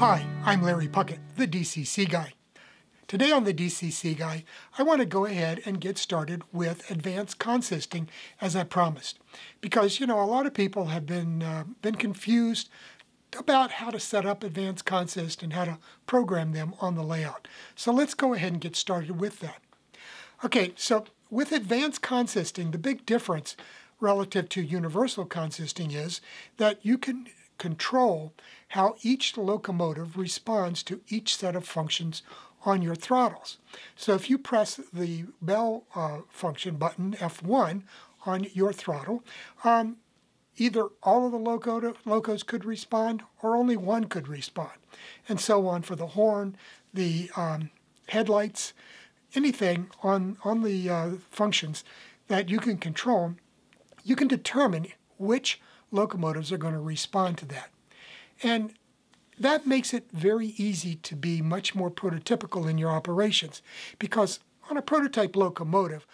Hi, I'm Larry Puckett, the DCC Guy. Today on the DCC Guy, I want to go ahead and get started with Advanced Consisting, as I promised. Because, you know, a lot of people have been confused about how to set up Advanced Consist and how to program them on the layout. So let's go ahead and get started with that. Okay, so with Advanced Consisting, the big difference relative to Universal Consisting is that you can control how each locomotive responds to each set of functions on your throttles. So if you press the bell function button, F1, on your throttle, either all of the locos could respond or only one could respond, and so on for the horn, the headlights, anything on the functions that you can control. You can determine which locomotives are going to respond to that. And that makes it very easy to be much more prototypical in your operations, because on a prototype locomotive,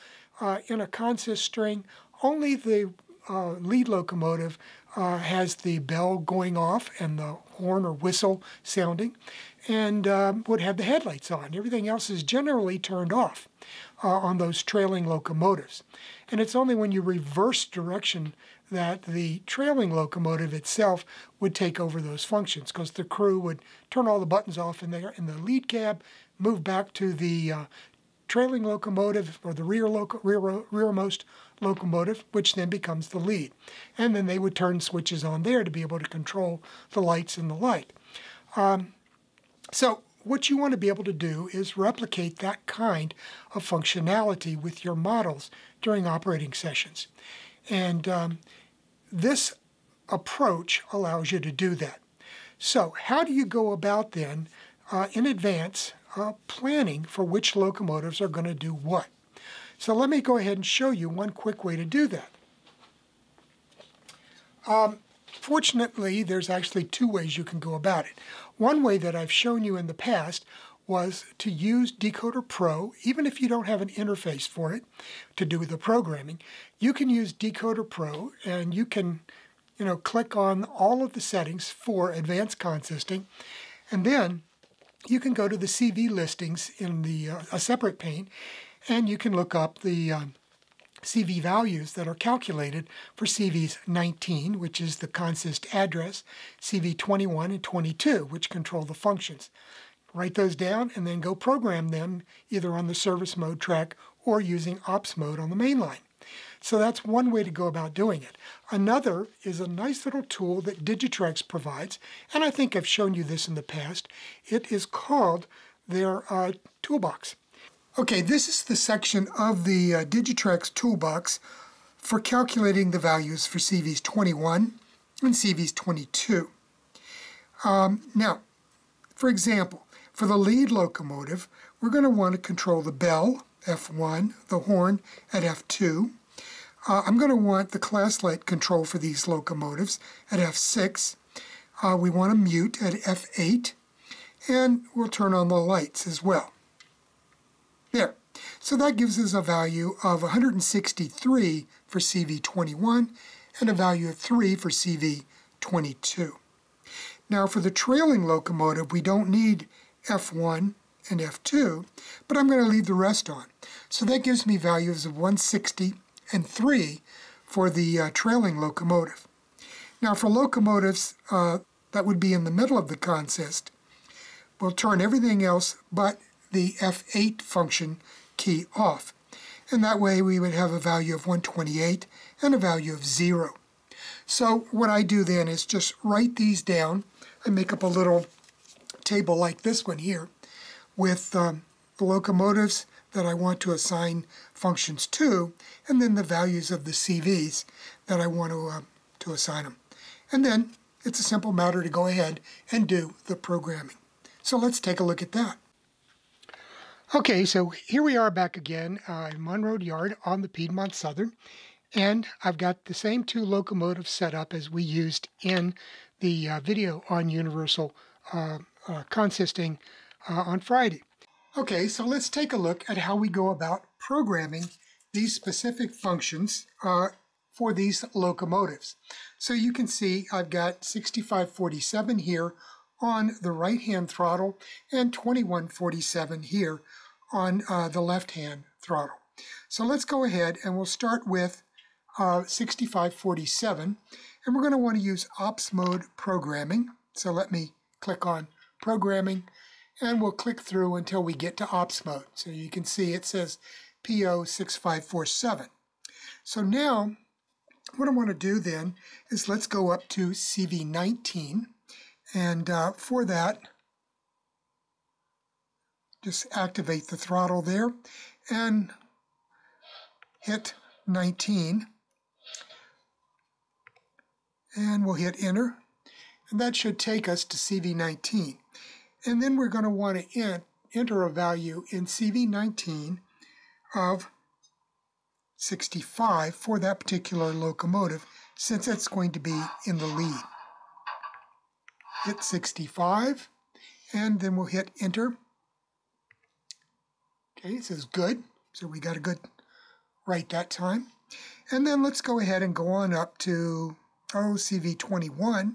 in a consist string, only the lead locomotive has the bell going off and the horn or whistle sounding, and would have the headlights on. Everything else is generally turned off on those trailing locomotives. And it's only when you reverse direction that the trailing locomotive itself would take over those functions, because the crew would turn all the buttons off in the lead cab, move back to the trailing locomotive or the rearmost locomotive, which then becomes the lead. And then they would turn switches on there to be able to control the lights and the light. So what you want to be able to do is replicate that kind of functionality with your models during operating sessions. And this approach allows you to do that. So how do you go about then in advance planning for which locomotives are going to do what? So let me go ahead and show you one quick way to do that. Fortunately, there's actually two ways you can go about it. One way that I've shown you in the past was to use Decoder Pro, even if you don't have an interface for it to do the programming. You can use Decoder Pro, and you can, you know, click on all of the settings for Advanced Consisting, and then you can go to the CV listings in the a separate pane, and you can look up the CV values that are calculated for CVs 19, which is the consist address, CV 21 and 22, which control the functions. Write those down and then go program them either on the service mode track or using ops mode on the main line. So that's one way to go about doing it. Another is a nice little tool that Digitrax provides, and I think I've shown you this in the past. It is called their toolbox. Okay, this is the section of the Digitrax toolbox for calculating the values for CVs 21 and CVs 22. Now, for example, for the lead locomotive, we're going to want to control the bell, F1, the horn at F2. I'm going to want the class light control for these locomotives at F6. We want to mute at F8, and we'll turn on the lights as well. There. So that gives us a value of 163 for CV 21 and a value of 3 for CV 22. Now for the trailing locomotive, we don't need F1 and F2, but I'm going to leave the rest on. So that gives me values of 160 and 3 for the trailing locomotive. Now for locomotives that would be in the middle of the consist, we'll turn everything else but the F8 function key off, and that way we would have a value of 128 and a value of 0. So what I do then is just write these down. I make up a little table like this one here with the locomotives that I want to assign functions to, and then the values of the CVs that I want to assign them. And then it's a simple matter to go ahead and do the programming. So let's take a look at that. Okay, so here we are back again in Monroe Yard on the Piedmont Southern, and I've got the same two locomotives set up as we used in the video on Universal Consisting on Friday. Okay, so let's take a look at how we go about programming these specific functions for these locomotives. So you can see I've got 6547 here on the right-hand throttle and 2147 here on the left-hand throttle. So let's go ahead and we'll start with 6547, and we're going to want to use Ops Mode Programming. So let me click on Programming, and we'll click through until we get to Ops Mode. So you can see it says PO6547. So now what I want to do then is let's go up to CV19, and for that just activate the throttle there and hit 19, and we'll hit enter, and that should take us to CV19. And then we're going to want to enter a value in CV19 of 65 for that particular locomotive, since it's going to be in the lead. Hit 65, and then we'll hit enter. Okay, it says good, so we got a good right that time. And then let's go ahead and go on up to CV21,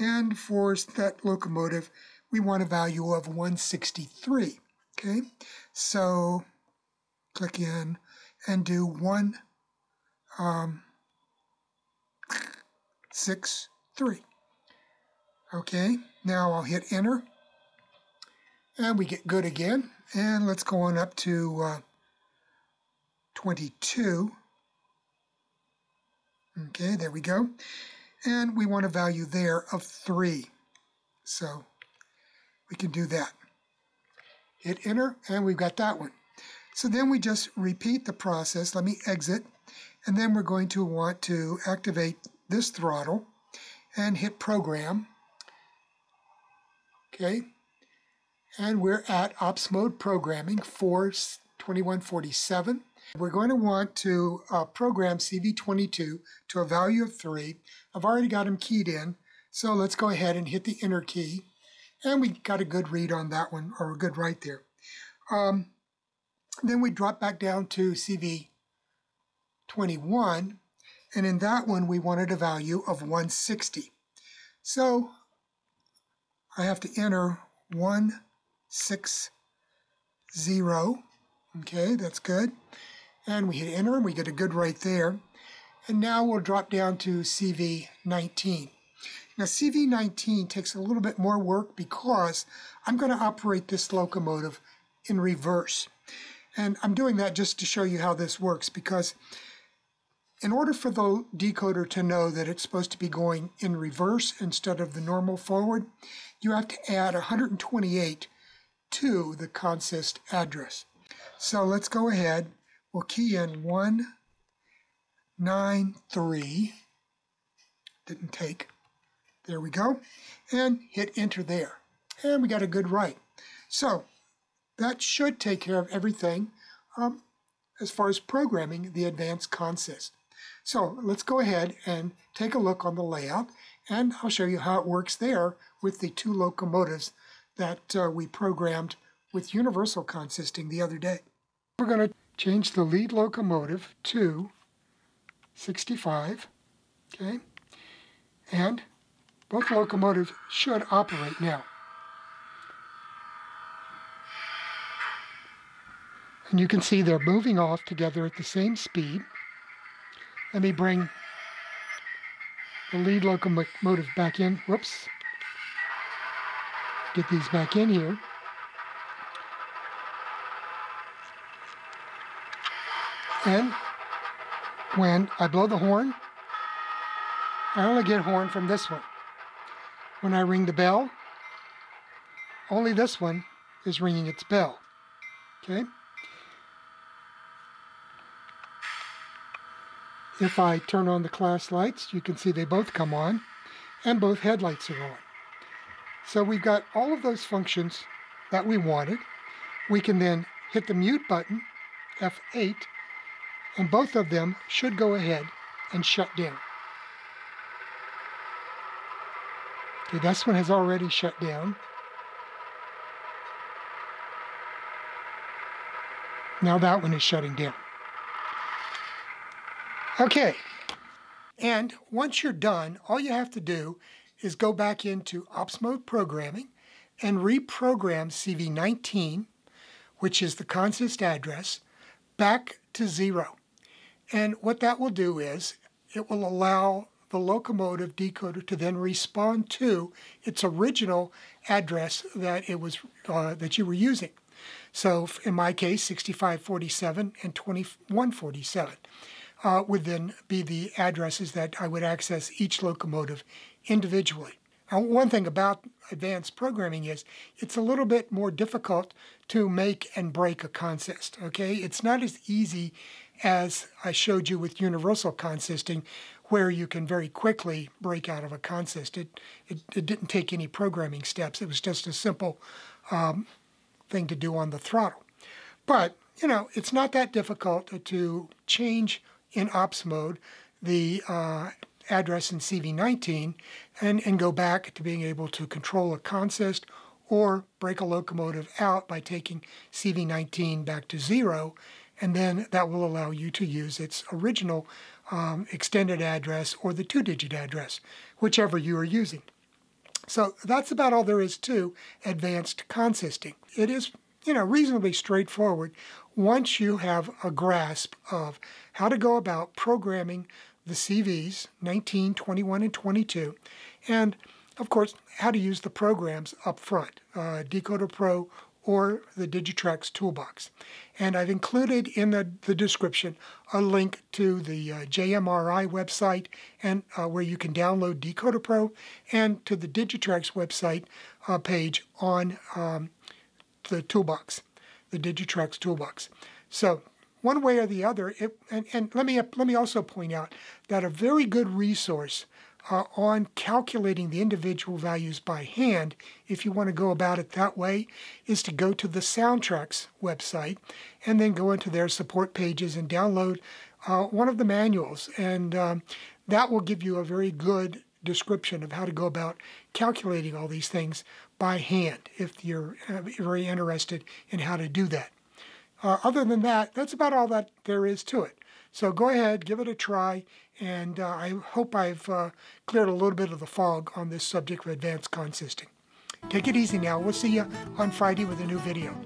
and for that locomotive we want a value of 163. Okay, so click in and do 163. Okay, now I'll hit enter, and we get good again. And let's go on up to 22. Okay, there we go. And we want a value there of 3. So we can do that. Hit enter, and we've got that one. So then we just repeat the process. Let me exit, and then we're going to want to activate this throttle and hit program. Okay, and we're at Ops Mode Programming for 2147. We're going to want to program CV22 to a value of 3. I've already got them keyed in, so let's go ahead and hit the enter key, and we got a good read on that one, or a good write there. Then we drop back down to CV21, and in that one we wanted a value of 160. So I have to enter 160. Okay, that's good. And we hit enter, and we get a good right there. And now we'll drop down to CV19. Now CV19 takes a little bit more work because I'm going to operate this locomotive in reverse. And I'm doing that just to show you how this works, because in order for the decoder to know that it's supposed to be going in reverse instead of the normal forward, you have to add 128 to the consist address. So let's go ahead. We'll key in 193. Didn't take. There we go. And hit enter there. And we got a good write. So that should take care of everything as far as programming the advanced consist. So let's go ahead and take a look on the layout, and I'll show you how it works there with the 2 locomotives that we programmed with Universal Consisting the other day. We're going to change the lead locomotive to 65, okay, and both locomotives should operate now. And you can see they're moving off together at the same speed. Let me bring the lead locomotive back in. Whoops. Get these back in here. And when I blow the horn, I only get horn from this one. When I ring the bell, only this one is ringing its bell. Okay? If I turn on the class lights, you can see they both come on, and both headlights are on. So we've got all of those functions that we wanted. We can then hit the mute button, F8, and both of them should go ahead and shut down. Okay, this one has already shut down. Now that one is shutting down. Okay, and once you're done, all you have to do is go back into Ops Mode Programming and reprogram CV19, which is the consist address, back to 0. And what that will do is it will allow the locomotive decoder to then respond to its original address that it was that you were using. So in my case, 6547 and 2147 would then be the addresses that I would access each locomotive individually. Now, one thing about advanced programming is it's a little bit more difficult to make and break a consist, okay? It's not as easy as I showed you with Universal Consisting, where you can very quickly break out of a consist. It didn't take any programming steps. It was just a simple thing to do on the throttle. But, you know, it's not that difficult to change in ops mode the address in CV19 and go back to being able to control a consist or break a locomotive out by taking CV19 back to 0, and then that will allow you to use its original extended address or the 2-digit address, whichever you are using. So that's about all there is to advanced consisting. It is, you know, reasonably straightforward once you have a grasp of how to go about programming the CVs 19, 21, and 22, and of course how to use the programs up front, Decoder Pro or the Digitrax toolbox. And I've included in the description a link to the JMRI website and where you can download Decoder Pro, and to the Digitrax website page on the toolbox, the Digitrax toolbox. So one way or the other, and let me also point out that a very good resource on calculating the individual values by hand, if you want to go about it that way, is to go to the Soundtraxx website and then go into their support pages and download one of the manuals, and that will give you a very good description of how to go about calculating all these things by hand if you're very interested in how to do that. Other than that, that's about all that there is to it. So go ahead, give it a try, and I hope I've cleared a little bit of the fog on this subject of advanced consisting. Take it easy now. We'll see you on Friday with a new video.